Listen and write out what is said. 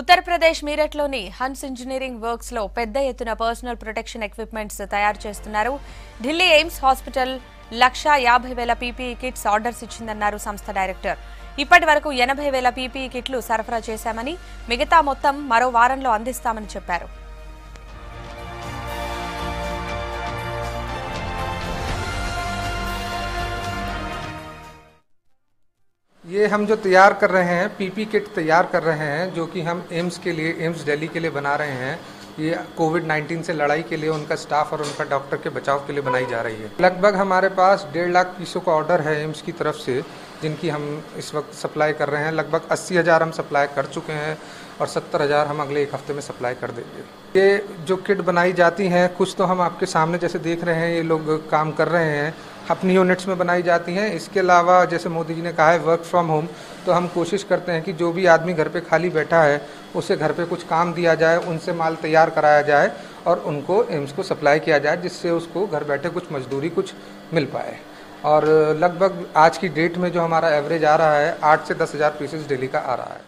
उत्तर प्रदेश మీరట్లోని Hans engineering works లో పెద్ద ఎత్తున పర్సనల్ ప్రొటెక్షన్ ఎక్విప్‌మెంట్స్ తయారు చేస్తున్నారు। Delhi AIIMS hospital 150,000 PPE kits orders ఇచ్చిందన్నారు సంస్థ డైరెక్టర్। ఇప్పటివరకు 80,000 పీపీఈ కిట్లు సరఫరా చేశామని, మిగతా మొత్తం మరో వారంలో అందిస్తామని చెప్పారు। ये हम जो तैयार कर रहे हैं पीपी किट तैयार कर रहे हैं, जो कि हम एम्स दिल्ली के लिए बना रहे हैं। ये कोविड-19 से लड़ाई के लिए उनका स्टाफ और उनका डॉक्टर के बचाव के लिए बनाई जा रही है। लगभग हमारे पास 1.5 लाख पीसों का ऑर्डर है एम्स की तरफ से, जिनकी हम इस वक्त सप्लाई कर रहे हैं। लगभग 80,000 हम सप्लाई कर चुके हैं और 70,000 हम अगले एक हफ्ते में सप्लाई कर देंगे। ये जो किट बनाई जाती हैं, कुछ तो हम आपके सामने जैसे देख रहे हैं ये लोग काम कर रहे हैं, अपनी यूनिट्स में बनाई जाती हैं। इसके अलावा जैसे मोदी जी ने कहा है वर्क फ्रॉम होम, तो हम कोशिश करते हैं कि जो भी आदमी घर पे खाली बैठा है उसे घर पे कुछ काम दिया जाए, उनसे माल तैयार कराया जाए और उनको एम्स को सप्लाई किया जाए, जिससे उसको घर बैठे कुछ मजदूरी कुछ मिल पाए। और लगभग आज की डेट में जो हमारा एवरेज आ रहा है 8 से 10,000 पीसेस डेली का आ रहा है।